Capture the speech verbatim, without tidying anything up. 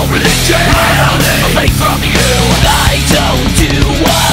no religion. I don't need faith from you. I don't do what